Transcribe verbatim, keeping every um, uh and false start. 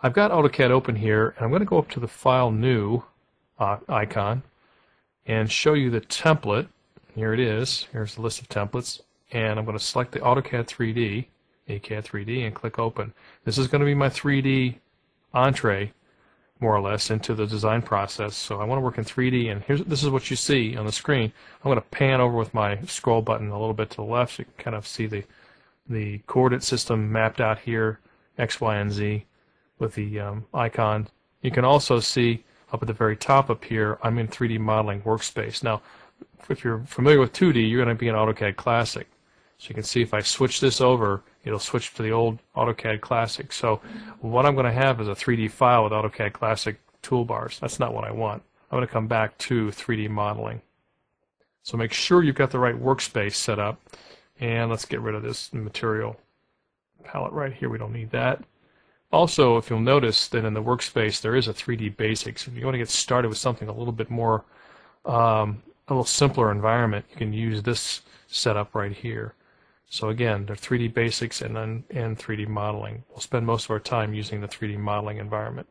I've got AutoCAD open here, and I'm going to go up to the File New uh, icon and show you the template. Here it is. Here's the list of templates. And I'm going to select the AutoCAD three D, A C A D three D, and click Open. This is going to be my three D entree, more or less, into the design process. So I want to work in three D, and here's, this is what you see on the screen. I'm going to pan over with my scroll button a little bit to the left so you can kind of see the, the coordinate system mapped out here, X, Y, and Z, with the um, icon. You can also see up at the very top up here, I'm in three D modeling workspace. Now, if you're familiar with two D, you're going to be in AutoCAD Classic. So you can see if I switch this over, it'll switch to the old AutoCAD Classic. So what I'm going to have is a three D file with AutoCAD Classic toolbars. That's not what I want. I'm going to come back to three D modeling. So make sure you've got the right workspace set up. And let's get rid of this material palette right here. We don't need that. Also, if you'll notice that in the workspace there is a three D Basics. If you want to get started with something a little bit more, um, a little simpler environment, you can use this setup right here. So again, there are three D Basics and, and three D Modeling. We'll spend most of our time using the three D Modeling environment.